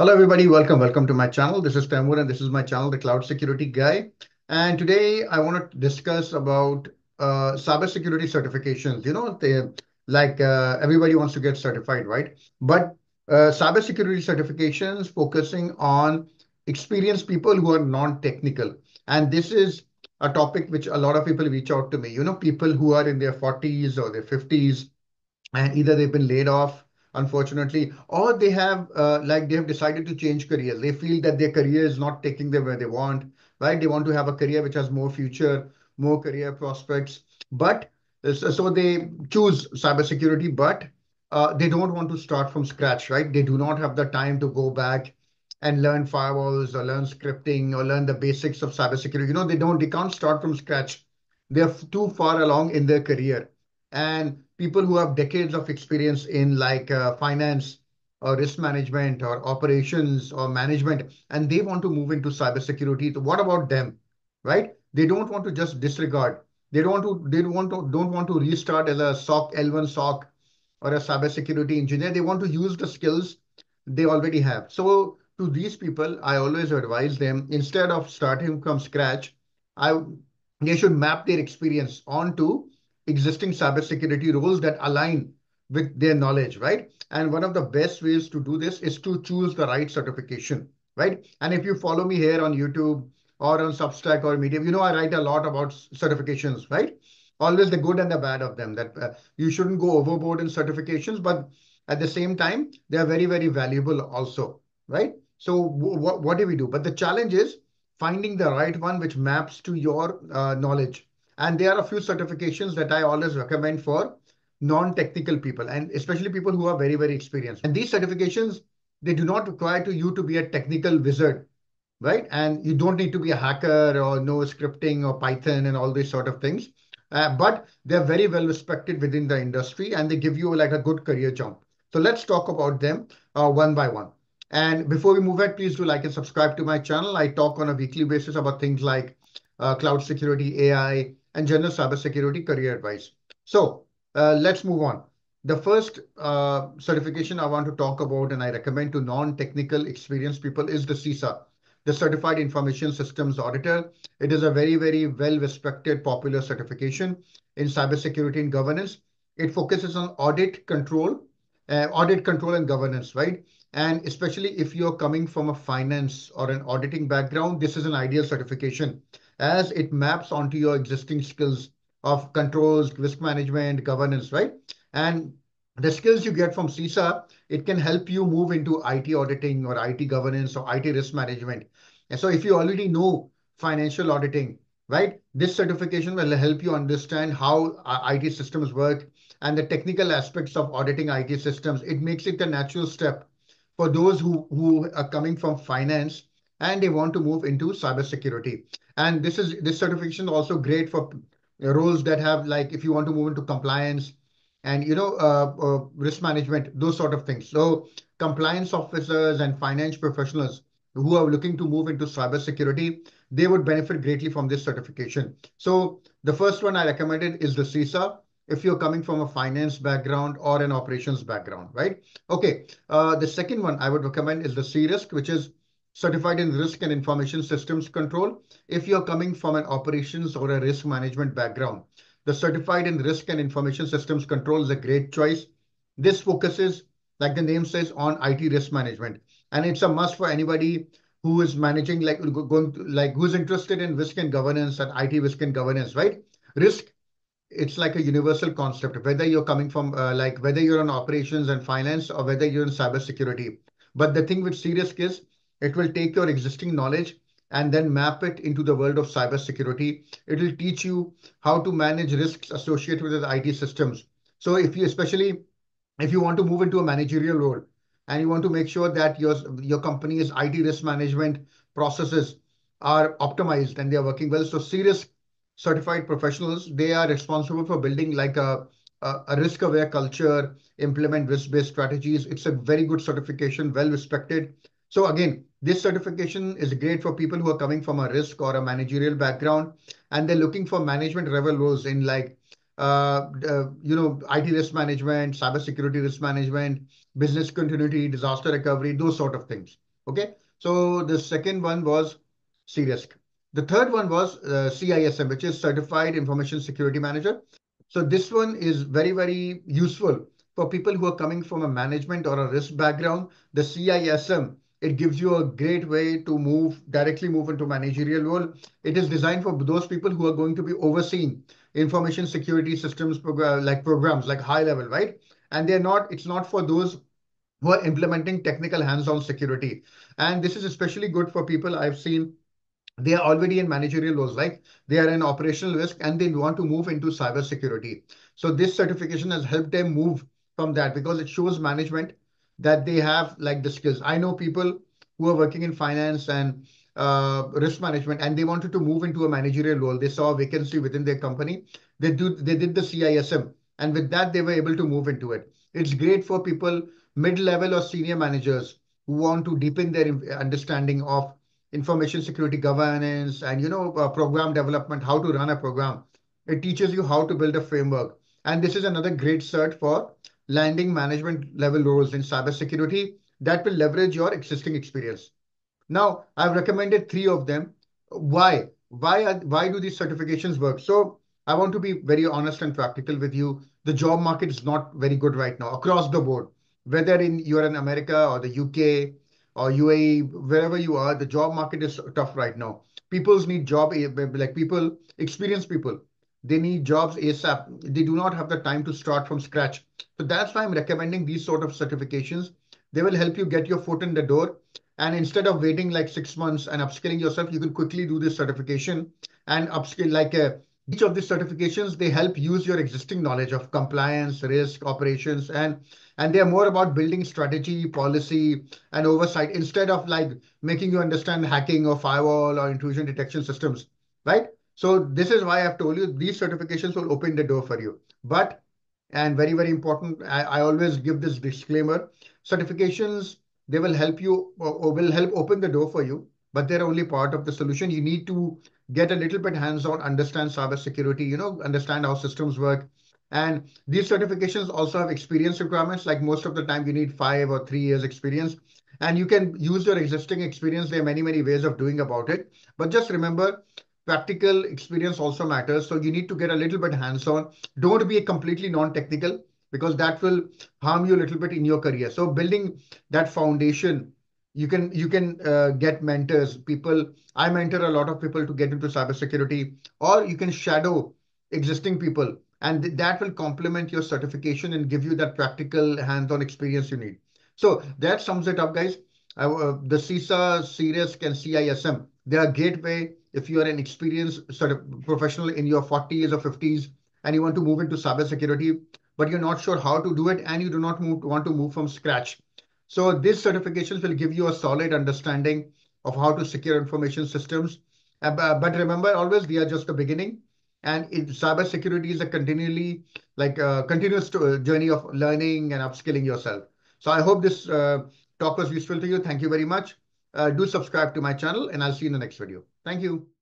Hello, everybody. Welcome to my channel. This is Taimur, and this is my channel, The Cloud Security Guy. And today I want to discuss about cybersecurity certifications. You know, everybody wants to get certified, right? But cybersecurity certifications focusing on experienced people who are non-technical. And this is a topic which a lot of people reach out to me. You know, people who are in their 40s or their 50s, and either they've been laid off, unfortunately, or they have decided to change careers. They feel that their career is not taking them where they want, right? They want to have a career which has more future, more career prospects, but so they choose cybersecurity, but they don't want to start from scratch, right? They do not have the time to go back and learn firewalls or learn scripting or learn the basics of cybersecurity. You know, they can't start from scratch. They're too far along in their career. And people who have decades of experience in finance or risk management or operations or management, and they want to move into cybersecurity. So what about them, right? They don't want to just disregard. They don't want to restart as a SOC L1 SOC or a cybersecurity engineer. They want to use the skills they already have. So to these people, I always advise them, instead of starting from scratch, they should map their experience onto existing cybersecurity roles that align with their knowledge, right? And one of the best ways to do this is to choose the right certification, right? And if you follow me here on YouTube or on Substack or Medium, you know, I write a lot about certifications, right? Always the good and the bad of them, that you shouldn't go overboard in certifications, but at the same time, they are very, very valuable also, right? So what do we do? But the challenge is finding the right one which maps to your knowledge. And there are a few certifications that I always recommend for non-technical people, and especially people who are very, very experienced. And these certifications, they do not require you to be a technical wizard, right? And you don't need to be a hacker or know scripting or Python and all these sort of things. But they're very well respected within the industry, and they give you like a good career jump. So let's talk about them one by one. And before we move ahead, please do like and subscribe to my channel. I talk on a weekly basis about things like cloud security, AI, and general cybersecurity career advice. So let's move on. The first certification I want to talk about and I recommend to non-technical experienced people is the CISA, the Certified Information Systems Auditor. It is a very, very well-respected popular certification in cybersecurity and governance. It focuses on audit control and governance, right? And especially if you're coming from a finance or an auditing background, this is an ideal certification, as it maps onto your existing skills of controls, risk management, governance, right? And the skills you get from CISA, it can help you move into IT auditing or IT governance or IT risk management. And so if you already know financial auditing, right, this certification will help you understand how IT systems work and the technical aspects of auditing IT systems. It makes it a natural step for those who are coming from finance and they want to move into cybersecurity. And this certification also great for roles that have, like, if you want to move into compliance and, you know, risk management, those sort of things. So compliance officers and finance professionals who are looking to move into cybersecurity, they would benefit greatly from this certification. So the first one I recommended is the CISA, if you're coming from a finance background or an operations background, right? Okay, the second one I would recommend is the CRISC, which is Certified in Risk and Information Systems Control, if you're coming from an operations or a risk management background. The Certified in Risk and Information Systems Control is a great choice. This focuses, like the name says, on IT risk management. And it's a must for anybody who is managing, who's interested in risk and governance and IT risk and governance, right? Risk, it's like a universal concept, whether you're coming from, whether you're on operations and finance or whether you're in cybersecurity. But the thing with CRISC is, it will take your existing knowledge and then map it into the world of cybersecurity. It will teach you how to manage risks associated with the IT systems. So especially if you want to move into a managerial role and you want to make sure that your company's IT risk management processes are optimized and they are working well. So CRISC certified professionals, they are responsible for building like a risk-aware culture, implement risk-based strategies. It's a very good certification, well-respected. So again, this certification is great for people who are coming from a risk or a managerial background, and they're looking for management level roles in IT risk management, cybersecurity risk management, business continuity, disaster recovery, those sort of things. Okay, so the second one was CRISC. The third one was CISM, which is Certified Information Security Manager. So this one is very, very useful for people who are coming from a management or a risk background. The CISM, it gives you a great way to directly move into managerial role. It is designed for those people who are going to be overseeing information security systems programs like high level, right? And it's not for those who are implementing technical hands-on security. And this is especially good for people I've seen. They are already in managerial roles, like they are in operational risk and they want to move into cybersecurity. So this certification has helped them move from that because it shows management that they have the skills. I know people who are working in finance and risk management, and they wanted to move into a managerial role. They saw a vacancy within their company. They did the CISM, and with that, they were able to move into it. It's great for people, mid-level or senior managers, who want to deepen their understanding of information security governance and program development, how to run a program. It teaches you how to build a framework. And this is another great cert for landing management level roles in cybersecurity that will leverage your existing experience. Now, I've recommended three of them. Why? Why do these certifications work? So I want to be very honest and practical with you. The job market is not very good right now across the board. Whether you're in America or the UK or UAE, wherever you are, the job market is tough right now. People need jobs, experienced people. They need jobs ASAP. They do not have the time to start from scratch. So that's why I'm recommending these sort of certifications. They will help you get your foot in the door. And instead of waiting 6 months and upskilling yourself, you can quickly do this certification and upskill. Each of these certifications, they help use your existing knowledge of compliance, risk, operations, and they are more about building strategy, policy, and oversight instead of making you understand hacking or firewall or intrusion detection systems, right? So this is why I've told you these certifications will open the door for you. But, and very, very important, I always give this disclaimer, certifications, they will help you or will help open the door for you, but they're only part of the solution. You need to get a little bit hands-on, understand cybersecurity, understand how systems work. And these certifications also have experience requirements. Most of the time you need 5 or 3 years experience, and you can use your existing experience. There are many, many ways of doing about it, but just remember, practical experience also matters. So you need to get a little bit hands-on. Don't be completely non-technical because that will harm you a little bit in your career. So building that foundation, you can get mentors, people. I mentor a lot of people to get into cybersecurity, or you can shadow existing people. And that will complement your certification and give you that practical hands-on experience you need. So that sums it up, guys. The CISA, CRISC, and CISM, they are gateway. If you are an experienced professional in your 40s or 50s and you want to move into cybersecurity, but you're not sure how to do it and you do not want to move from scratch. So these certifications will give you a solid understanding of how to secure information systems. But remember always, they are just the beginning. And cybersecurity is a continuous journey of learning and upskilling yourself. So I hope this talk was useful to you. Thank you very much. Do subscribe to my channel and I'll see you in the next video. Thank you.